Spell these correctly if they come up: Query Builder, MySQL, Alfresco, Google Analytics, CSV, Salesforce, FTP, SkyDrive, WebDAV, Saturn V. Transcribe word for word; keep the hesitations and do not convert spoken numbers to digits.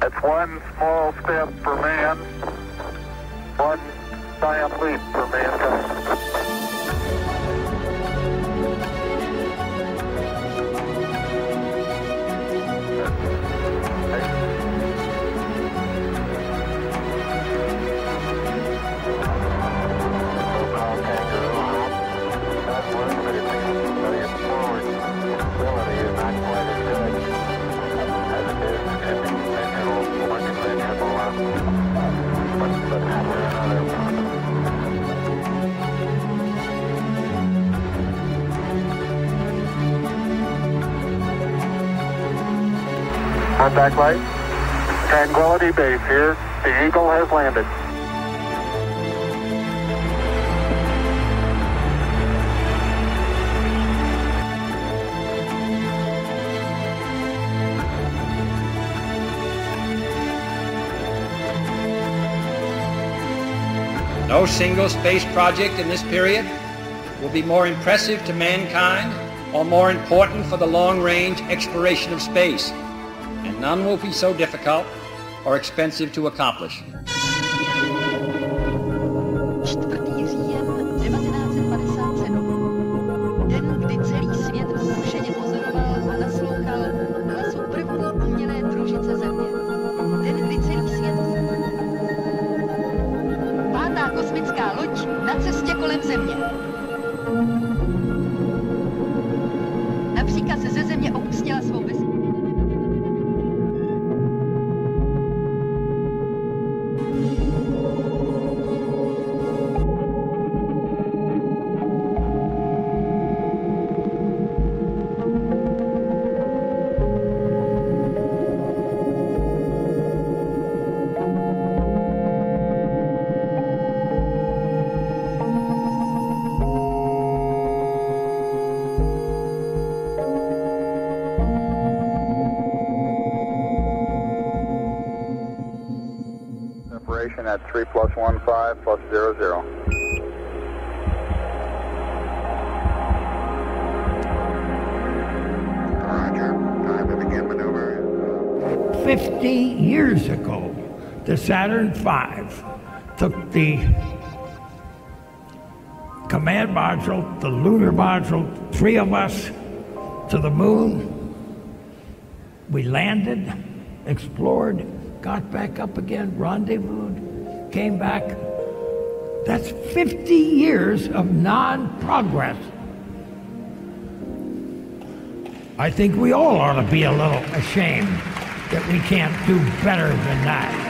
That's one small step for man, one giant leap for mankind. Contact light. Tranquility Base here. The Eagle has landed. No single space project in this period will be more impressive to mankind or more important for the long-range exploration of space. And none will be so difficult or expensive to accomplish. At three plus one five plus zero zero. Roger. Time to begin maneuver. Fifty years ago, the Saturn five took the command module, the lunar module, three of us, to the moon. We landed, explored, got back up again, rendezvoused, came back. That's fifty years of non-progress. I think we all ought to be a little ashamed that we can't do better than that.